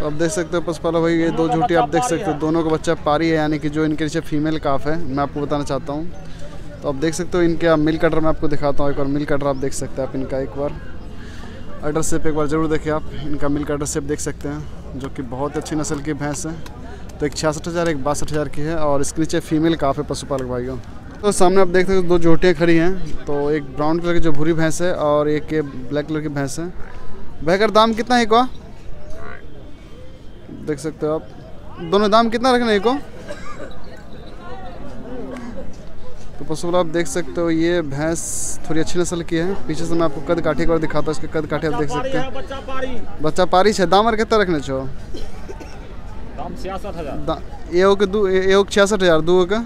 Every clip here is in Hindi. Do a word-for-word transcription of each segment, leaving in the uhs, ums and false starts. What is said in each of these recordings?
तो आप देख सकते हो पशुपाला भाई, ये दो झूठी आप देख सकते हो, दोनों का बच्चा पारी है, यानी कि जो इनके नीचे फीमेल काफ है, मैं आपको बताना चाहता हूँ। तो आप देख सकते हो इनके, आप मिल कटर मैं आपको दिखाता हूँ एक बार, मिल कटर आप देख सकते हैं, आप इनका एक बार अडर शेप एक बार ज़रूर देखिए, आप इनका मिल कटर शेप देख सकते हैं, जो कि बहुत अच्छी नस्ल की भैंस है। तो एक छियासठ हज़ार एक बासठ हज़ार की है और इसके नीचे फीमेल काफ है पशुपालक भाइयों। तो सामने आप देख सकते हो दो झोटियाँ खड़ी हैं, तो एक ब्राउन कलर की जो भूरी भैंस है और एक ब्लैक कलर की भैंस है। बेहतर दाम कितना है इको, देख सकते हो आप, दोनों दाम कितना रखना है इको? तो पशुपालक आप देख सकते हो ये भैंस थोड़ी अच्छी नस्ल की है। पीछे से मैं आपको कद काठी एक बार दिखाता हूँ, इसके कद काठी आप देख सकते हैं, बच्चा पारिश है। दाम और कितना रखना चाहो? दाम छियासठ हज़ार, एओ के दो एओ के छियासठ हज़ार, दो का।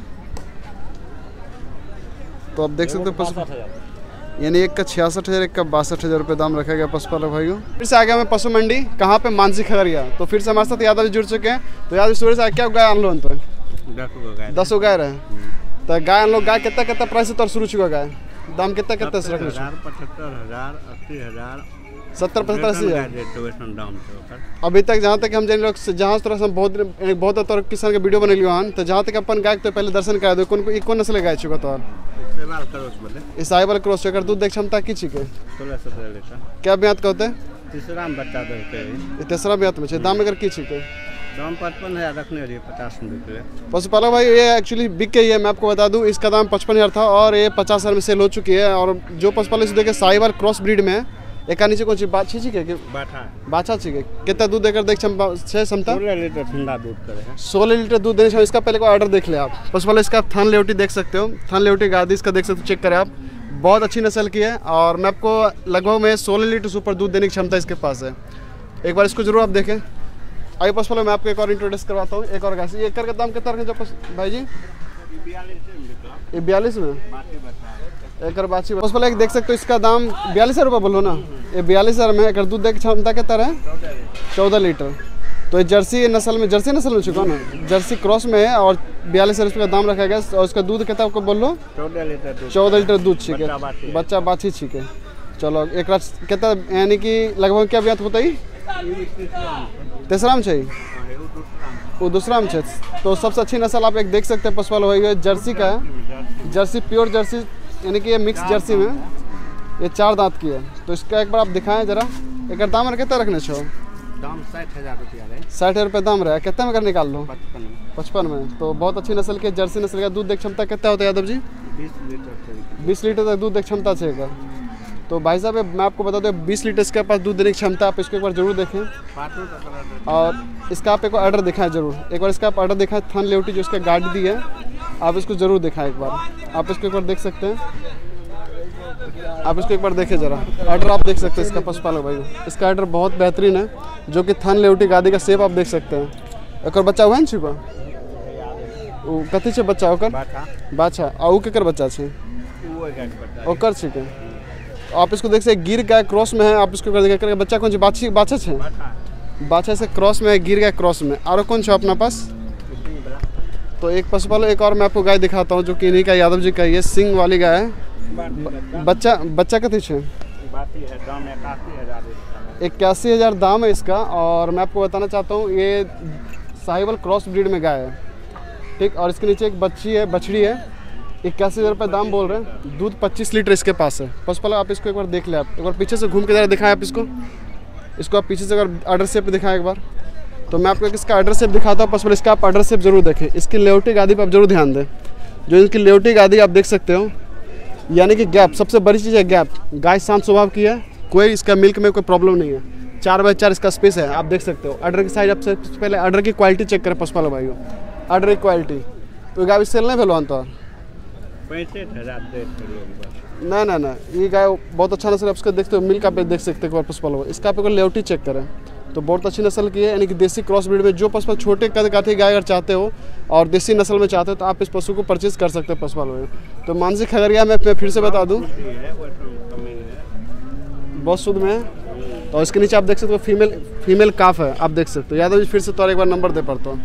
तो आप देख सकते हो पशु, यानी एक का छियासठ हज़ार, एक का बासठ हज़ार रुपये दाम रखा गया पशुपालक भाइयों। फिर से आ गया मैं पशु मंडी, कहाँ पे? मानसी खगड़िया। तो फिर से हमारे साथ यादव जुड़ चुके हैं। तो यादव से क्या गाय आन लो? तो दस गो गाय रहे, तो गाय आन लो। गाय कितना कितना प्राइस से शुरू चुका? गाय दाम कितना कितना से रख? पचहत्तर हज़ार, अस्सी हज़ार, सत्तर पचहत्तर अस्सी हज़ार। अभी तक जहाँ तक हम जान लोग, जहाँ थोड़ा सा बहुत बहुत तौर किसान के वीडियो बनेलियो हन, तो जहाँ तक अपन गाय तो पहले दर्शन करा दो, कौन कौन नस्ल गाय चुका? तो ईसाईबल क्रॉस चेकर दूध देख क्षमता की चीके क्या ब्यात कहते हैं? तीसरा में बच्चा देते, तीसरा ब्यात में छे। दाम अगर की चीके? दाम पचपन हज़ार रखने हो रही है, पचास में बिक रहे। पशुपालक भाई ये एक्चुअली बिक गई है, मैं आपको बता दूं, इसका दाम पचपन हज़ार था और ये पचास हज़ार में सेल हो चुकी है। और जो पशुपालक इसे देखे साइबर क्रॉस ब्रीड में, एक नीचे कौन सी बाछी चीके कि बाछा चीके? कितना दूध देकर देख छे क्षमता? सोलह लीटर ठंडा दूध करे, सोलह लीटर दूध देने क्षमता। इसका पहले को ऑर्डर देख ले आप पशुपालक, इसका आप थान लेवटी देख सकते हो, थान लेवटी गादी इसका देख सकते हो, चेक करें आप, बहुत अच्छी नस्ल की है। और मैं आपको लगभग में सोलह लीटर से ऊपर दूध देने की क्षमता इसके पास है। एक बार इसको जरूर आप देखें। आइए पशुपालक मैं आपको एक और इंट्रोड्यूस करवाता हूँ एक और गाय से। एक करके दाम कितना रखें जो भाई जी? ये बयालीस में एक बाछी। पशुपालक एक देख सकते हो, इसका दाम बयालीस हज़ार रुपये बोलो ना, ये बयालीस हज़ार में। एक दूध देने की क्षमता कितना है? चौदह लीटर। तो ये जर्सी नस्ल में, जर्सी नस्ल में चुका ना, जर्सी क्रॉस में है और बयालीस हज़ार रुपये का दाम रखा गया। और उसका दूध कितना आपको बोलो? चौदह लीटर, चौदह लीटर दूध छीके, बच्चा बाछी छीके। चलो एक कितना, यानी कि लगभग क्या ब्यात होता ही? तीसरा में चाहिए, वो दूसरा में चाहिए। तो सबसे अच्छी नस्ल आप एक देख सकते हैं पशुपाल भाई, जर्सी का है, जर्सी प्योर जर्सी, यानी कि ये मिक्स जर्सी में, ये चार दांत की है। तो इसका एक बार आप दिखाएं जरा। एक दाम और कितना रखने छो? दाम साठ हज़ार रुपया रहे, साठ हज़ार रुपये दाम रहा है। कितने में कर निकाल लो? पचपन में, पचपन में। तो बहुत अच्छी नस्ल की जर्सी नस्ल का दूध देख क्षमता कितना होता है यादव जी? बीस लीटर, बीस लीटर तक दूध देख क्षमता चाहिए। तो भाई साहब मैं आपको बता दूँ बीस लीटर इसके पास दूध देने की क्षमता, आप इसको एक बार जरूर देखें। और इसका आप एक बार ऑर्डर दिखाएं जरूर, एक बार इसका आप ऑर्डर दिखाएं, थान लेवटी जो इसका गाड़ी दी है, आप इसको जरूर दिखाएं एक बार। आप इसको एक बार देख सकते हैं, आप इसको एक बार देखें जरा, ऑर्डर आप देख सकते हैं इसका पशुपालक भाई। इसका ऑर्डर बहुत बेहतरीन है, जो कि थान लेवटी गाड़ी का शेप आप देख सकते हैं। एक और बच्चा हुआ है छुपा, कथी से बच्चा होकर बाछा और केकर बच्चा छे ओकर छीके। आप इसको देख सकते गिर गाय क्रॉस में है, आप इसको कर देखिए बच्चा कौन सी बाछी बाछा है, बाछा से क्रॉस में है, गिर गाय क्रॉस में। और कौन छो अपना पास? तो एक पशुपालक एक और मैं आपको गाय दिखाता हूँ, जो कि इन्हीं का यादव जी का, ये सिंग वाली गाय है। बच्चा बच्चा कथी है? इक्यासी हज़ार दाम है इसका। और मैं आपको बताना चाहता हूँ ये साहिबल क्रॉस ब्रीड में गाय है, ठीक। और इसके नीचे एक बच्ची है, बछड़ी है। इक्यासी हज़ार रुपये दाम बोल रहे हैं, दूध पच्चीस लीटर इसके पास है। पशुपालक आप इसको एक बार देख ले, आप एक बार पीछे से घूम के ज़रा दिखाएं आप इसको, इसको आप पीछे से अगर ऑर्डर शेप दिखाएं एक बार। तो मैं आपको इसका ऑर्डर शेप दिखाता हूँ पशुपालक, इसका आप ऑर्डर शेप जरूर देखें। इसकी लेवटी गादी पर आप जरूर ध्यान दें, जो इनकी लेवटी गादी आप देख सकते हो, यानी कि गैप सबसे बड़ी चीज़ है, गैप। गाय शांत स्वभाव की है, कोई इसका मिल्क में कोई प्रॉब्लम नहीं है, चार बाई चार इसका स्पेस है, आप देख सकते हो। ऑर्डर की साइज आप सबसे पहले ऑर्डर की क्वालिटी चेक करें पशुपालक भाइयों, ऑर्डर की क्वालिटी। तो गाय सेल नहीं भेल तो ना ना ना, ये गाय बहुत अच्छा नस्ल है, उसका देखते हो मिल्क आप देख सकते हो पशुपालक। इसका आप लेवटी चेक करें, तो बहुत अच्छी नस्ल की है, यानी कि देसी क्रॉस ब्रीड में। जो पशुपाल छोटे कद काठी गाय अगर चाहते हो और देसी नस्ल में चाहते हो, तो आप इस पशु को परचेज कर सकते हो पशुपालक। तो मानसी खगड़िया में मैं फिर से बता दूँ, बहुत शुद्ध में है। और इसके नीचे आप देख सकते हो फीमेल फीमेल काफ है, आप देख सकते हो। यादव जी फिर से तो एक बार नंबर दे पड़ता हूँ,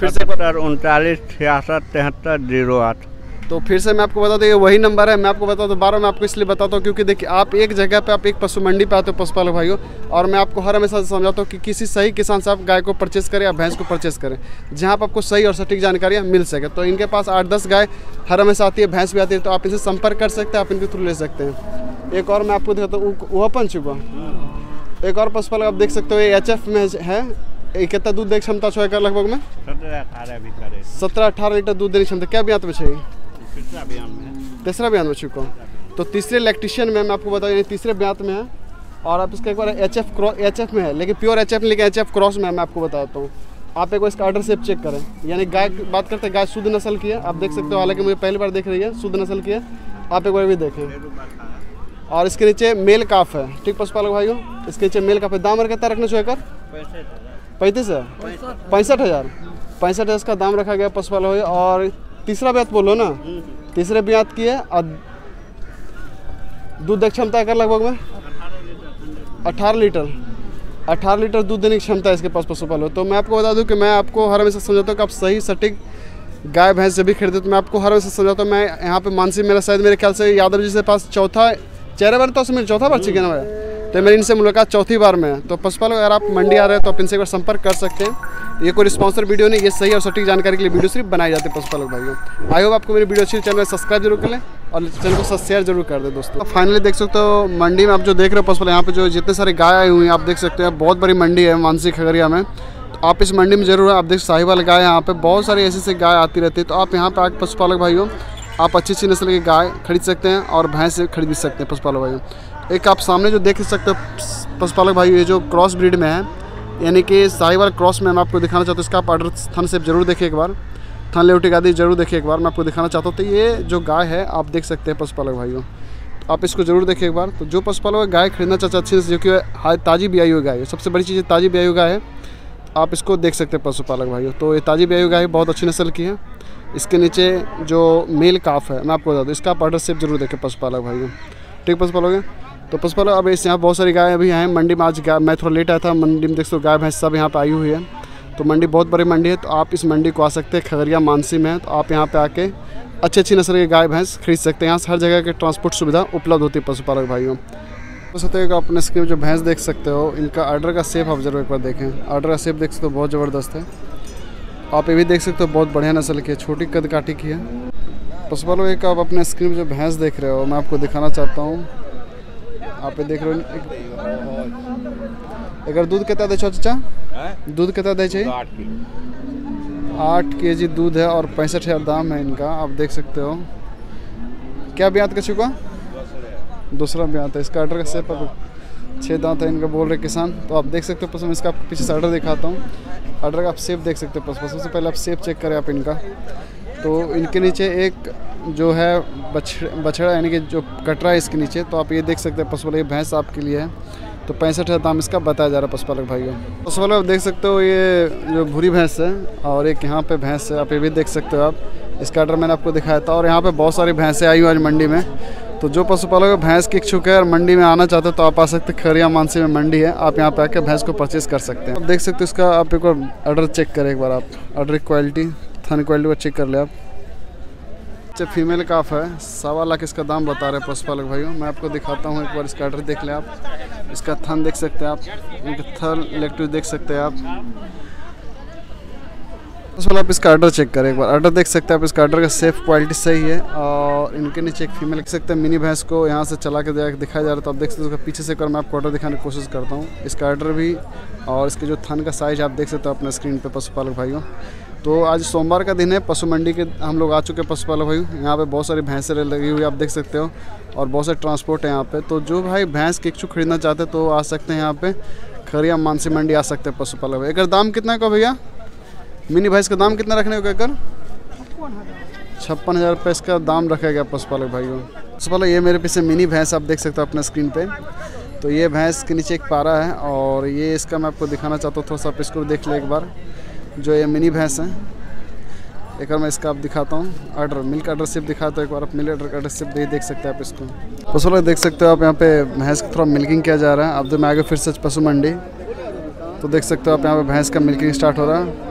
फिर से उनतालीस छियासठ तिहत्तर जीरो आठ। तो फिर से मैं आपको बता दूँ ये वही नंबर है। मैं आपको बता दूँ बारह में आपको इसलिए बताता हूँ क्योंकि देखिए आप एक जगह पे आप एक पशु मंडी पे आते हो पशुपालक भाइयों, और मैं आपको हर हमेशा समझाता हूँ कि किसी सही किसान से आप गाय को परचेस करें या भैंस को परचेस करें जहाँ पर आपको सही और सटीक जानकारियाँ मिल सके। तो इनके पास आठ दस गाय हर हमेशा आती है, भैंस भी आती है, तो आप इनसे संपर्क कर सकते हैं, आप इनके थ्रू ले सकते हैं। एक और मैं आपको दिखाता हूँ वह पंच हुआ एक और पशुपालक आप देख सकते हो ये एच एफ में है। कितना दूध देने क्षमता छो एकर लगभग में सत्रह अठारह लीटर दूध देने क्षमता। क्या ब्यात में छे? तीसरा ब्यात में छुको, तो तीसरे लैक्टिशियन में मैं आपको बताऊँ तीसरे ब्यात में है। और आप इसका एक बार H F cross H F में है, लेकिन प्योर एच एफ लेकिन एच एफ क्रॉस में है। मैं आपको बताता हूँ आप एक बार इसका ऑर्डर सेप चेक करें, यानी गाय बात करते हैं गाय शुद्ध नस्ल की है, आप देख सकते हो, हालांकि मुझे पहली बार देख रही है शुद्ध नस्ल की है, आप एक बार भी देखें। और इसके नीचे मेल काफ है, ठीक पशुपालक भाइयों, इसके नीचे मेल काफ है। दाम कितना रखने छो एकर? पैंतीस हज़ार पैंसठ हज़ार पैंसठ हज़ार इसका दाम रखा गया पशुपालक भाई। और तीसरा ब्यात बोलो ना, तीसरे ब्यात की है और दूध क्षमता कर लगभग में अठारह लीटर अठारह लीटर दूध देने की क्षमता है इसके पास पशुपालक। तो मैं आपको बता दूं कि मैं आपको हर हमेशा समझाता हूँ कि आप सही सटीक गाय भैंस से भी खरीदे। तो मैं आपको हर हमेशा समझाता हूँ। मैं यहाँ पे मानसी मेरा शायद मेरे ख्याल से यादव जी से पास चौथा चेहरा बनता है, मेरे चौथा बार चिकन हुआ, तो मेरी इनसे मुलाकात चौथी बार में है। तो पशुपालक अगर आप मंडी आ रहे हैं तो आप इनसे एक बार संपर्क कर सकते हैं। ये कोई स्पॉन्सर वीडियो नहीं, ये सही और सटीक जानकारी के लिए वीडियो सिर्फ बनाए जाते हैं पशुपालक भाइयों। आई होप आपको मेरी वीडियो अच्छी, चैनल सब्सक्राइब जरूर कर लें और चैनल को शेयर जरूर कर दें दोस्तों। फाइनली देख सकते हो मंडी में आप जो देख रहे हो पशुपालक, यहाँ पर जो जितने सारे गाय आई हुई हैं आप देख सकते हैं, बहुत बड़ी मंडी है मानसी खगड़िया में। तो आप इस मंडी में जरूर आप देख साहिवाल गाय, यहाँ पर बहुत सारी ऐसी ऐसी गाय आती रहती है। तो आप यहाँ पर आकर पशुपालक भाइयों आप अच्छी अच्छी नस्ल की गाय खरीद सकते हैं और भैंस खरीद भी सकते हैं पशुपालक भाइयों। एक आप सामने जो देख सकते हो पशुपालक भाइयों, ये जो क्रॉस ब्रीड में है, यानी कि साहिवाल क्रॉस में, मैं आपको दिखाना चाहता हूँ। इसका आप ऑर्डर थन सेप जरूर देखिए एक बार, थन लेवटी गादी जरूर देखिए एक बार, मैं आपको दिखाना चाहता हूँ। तो ये जो गाय है आप देख सकते हैं पशुपालक भाइयों, तो आप इसको जरूर देखिए एक बार। तो जो पशुपालक गाय खरीदना चाहते हैं अच्छी से, जो कि ताज़ी ब्याई हुई गाय है, सबसे बड़ी चीज़ ताज़ी ब्याई हुई गाय है, आप इसको देख सकते हैं पशुपालक भाइयों। तो ये ताज़ी ब्याई हुई गाय बहुत अच्छी नस्ल की है। इसके नीचे जो मेल काफ है, मैं आपको बता दूँ इसका आप ऑर्डरशिप जरूर देखें पशुपालक भाइयों, ठीक पशुपालक। तो पशुपालक अब इस यहाँ बहुत सारी गाय अभी हैं मंडी में। आज गाय मैं थोड़ा लेट आया था, मंडी में देख सकते हो गाय भैंस सब यहाँ पे आई हुई है। तो मंडी बहुत बड़ी मंडी है, तो आप इस मंडी को आ सकते हैं, खगड़िया मानसी में। तो आप यहाँ पर आके अच्छी अच्छी नस्ल की गाय भैंस खरीद सकते हैं। यहाँ से हर जगह की ट्रांसपोर्ट सुविधा उपलब्ध होती है पशुपालक भाइयों। तो अपने स्क्रीन जो भैंस देख सकते हो, इनका ऑर्डर का सेप आप जरूर एक बार देखें। ऑर्डर का सेप देख सकते हो बहुत ज़बरदस्त है। आप ये भी देख सकते हो बहुत बढ़िया नस्ल की है, छोटी कद काठी की है। पशुपालक एक आप अपने स्क्रीन जो भैंस देख रहे हो, मैं आपको दिखाना चाहता हूँ। आप ये देख रहे हो अगर दूध कितना दे छो चाचा? दूध कितना दे चाहिए? आठ के जी दूध है और पैंसठ हज़ार दाम है इनका, आप देख सकते हो। क्या ब्यात का छुका? दूसरा ब्यात है। इसका ऑर्डर का सेप छः दांत है इनका, बोल रहे किसान। तो आप देख सकते हो पशु, मैं इसका आपको पीछे से ऑर्डर दिखाता हूँ। ऑर्डर का आप सेप देख सकते हो पशु, सबसे पहले आप सेप चेक करें आप इनका। तो इनके नीचे एक जो है बछड़ा, यानी कि जो कटरा है इसके नीचे, तो आप ये देख सकते हैं पशुपालक, ये भैंस आपके लिए है। तो पैंसठ हज़ार दाम इसका बताया जा रहा है पशुपालक भाइयों। पशुपालक आप देख सकते हो ये जो भूरी भैंस है और एक यहाँ पे भैंस है, आप ये भी देख सकते हो। आप इसका ऑर्डर मैंने आपको दिखाया था। और यहाँ पे बहुत सारी भैंसें आई हुई आज मंडी में। तो जो पशुपालक भैंस की इच्छुक है और मंडी में आना चाहते हैं तो आप आ सकते हैं, खगड़िया मानसी में मंडी है। आप यहाँ पे आकर भैंस को परचेस कर सकते हैं। आप देख सकते हो इसका आप एक बार ऑर्डर चेक करें एक बार, आप ऑर्डर की क्वालिटी थन क्वालिटी को चेक कर लें आप। अच्छा फीमेल काफ है, सवा लाख इसका दाम बता रहे पशुपालक भाइयों। मैं आपको दिखाता हूँ एक बार, इसका ऑर्डर देख लें आप। इसका थन देख सकते हैं आप, इनका थन इलेक्ट्रिक देख सकते हैं आप। पशुपालक आप इसका ऑर्डर चेक करें एक बार, ऑर्डर देख सकते हैं आप। इसका ऑर्डर का सेफ क्वालिटी सही है। और इनके नीचे एक फीमेल देख सकते हैं, मिनी भैंस को यहाँ से चला के दिखाया जा रहा है। तो आप देख सकते हो उसका पीछे से कर, मैं आपको ऑर्डर दिखाने की कोशिश करता हूँ। इसका ऑर्डर भी और इसके जो थन का साइज़ आप देख सकते हो अपने स्क्रीन पर पशुपालक भाइयों। तो आज सोमवार का दिन है, पशु मंडी के हम लोग आ चुके हैं पशुपालक भाई। यहाँ पे बहुत सारी भैंसें लगी हुई आप देख सकते हो और बहुत सारे ट्रांसपोर्ट है यहाँ पे। तो जो भाई भैंस के इच्छुक खरीदना चाहते हैं तो आ सकते हैं यहाँ पे, खगड़िया मानसी मंडी आ सकते हैं पशुपालक भाई। अगर दाम कितना का भैया? मिनी भैंस का दाम कितना रखने का कर? छप्पन हज़ार रुपये इसका दाम रखा गया पशुपालक भाइयों। पशुपालक ये मेरे पीछे मिनी भैंस आप देख सकते हो अपने स्क्रीन पर। तो ये भैंस के नीचे एक पारा है और ये इसका मैं आपको दिखाना चाहता हूँ, थोड़ा सा आप इसको देख लें एक बार। जो ये मिनी भैंस है, एक बार मैं इसका आप दिखाता हूँ ऑर्डर, मिल्क ऑर्डर सिर्फ दिखाता हूँ एक बार। आप मिल्क ऑर्डर ऑर्डर सिर्फ दे देख सकते हैं आप इसको। पशुपालक देख सकते हो आप यहाँ पे भैंस का थोड़ा मिल्किंग किया जा रहा है। अब जब मैं आगे फिर से पशु मंडी, तो देख सकते हो आप यहाँ पे भैंस का मिल्किंग स्टार्ट हो रहा है।